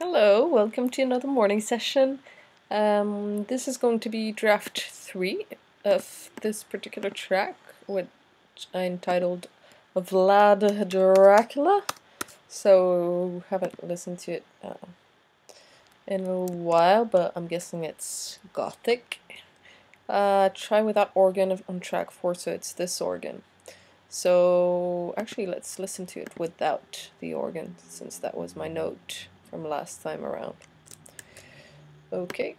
Hello, welcome to another morning session. This is going to be draft 3 of this particular track, which I entitled Vlad Dracula, so haven't listened to it in a while, but I'm guessing it's gothic. Try with that organ on track 4, so it's this organ. So actually let's listen to it without the organ, since that was my note from last time around. Okay.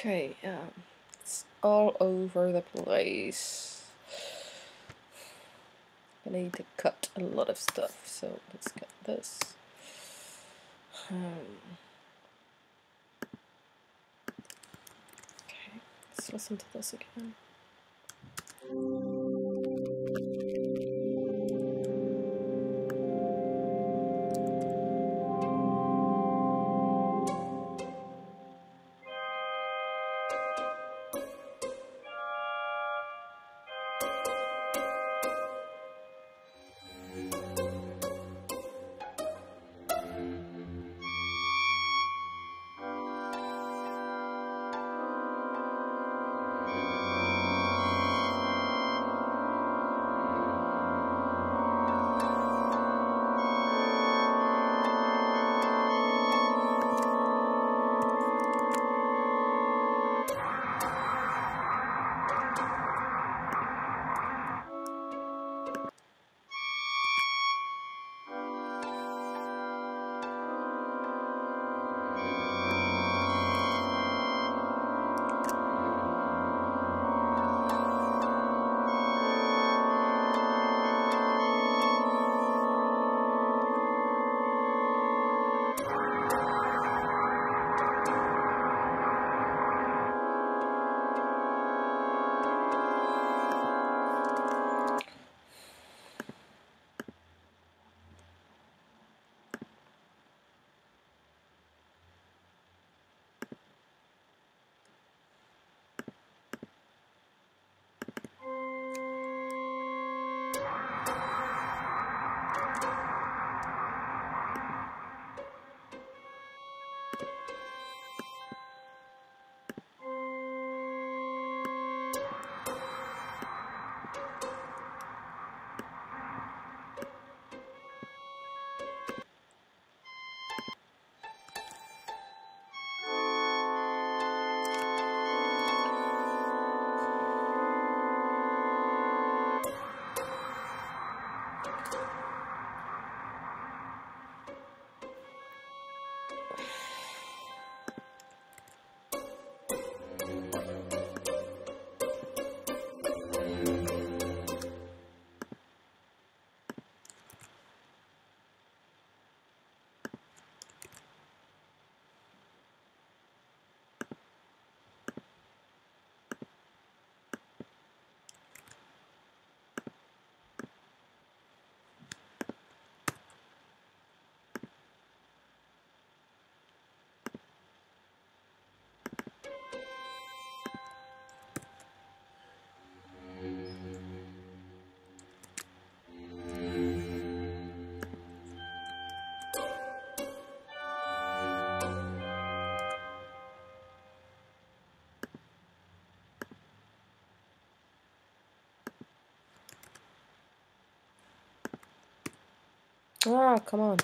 Okay, it's all over the place. I need to cut a lot of stuff, so let's cut this. Okay, let's listen to this again. Ah, come on.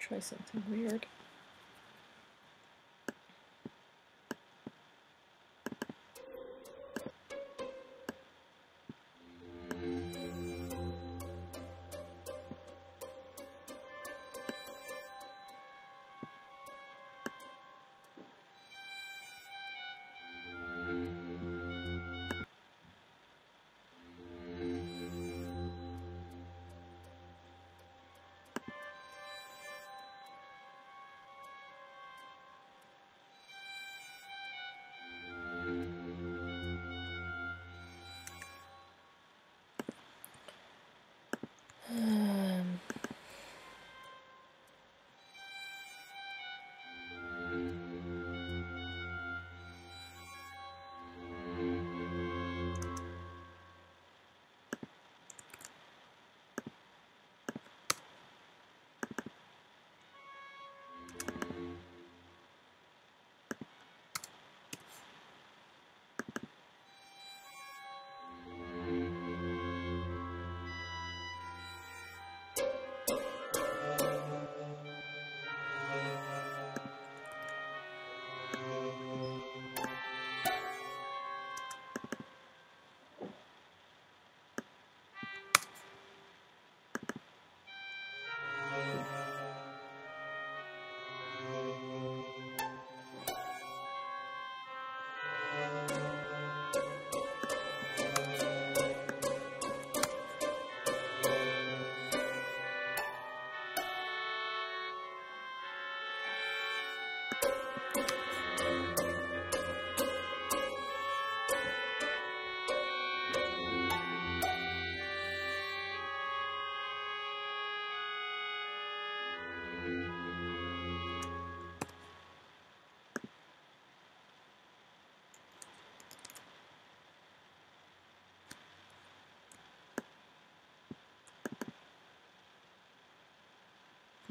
Try something weird.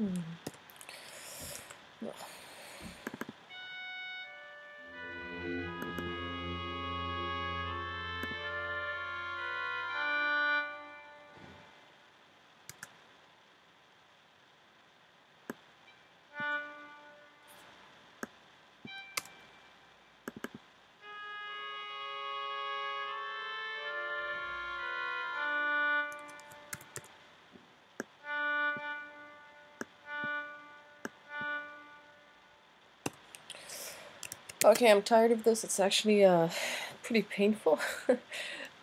Ugh. Okay, I'm tired of this. It's actually pretty painful. It's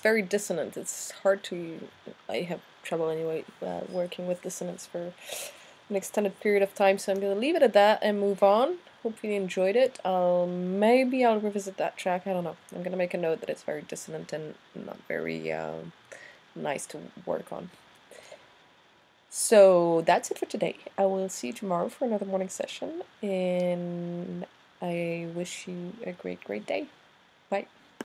very dissonant. It's hard to... I have trouble anyway working with dissonance for an extended period of time, so I'm going to leave it at that and move on. Hopefully you enjoyed it. Maybe I'll revisit that track. I don't know. I'm going to make a note that it's very dissonant and not very nice to work on. So that's it for today. I will see you tomorrow for another morning session, and I wish you a great, great day. Bye.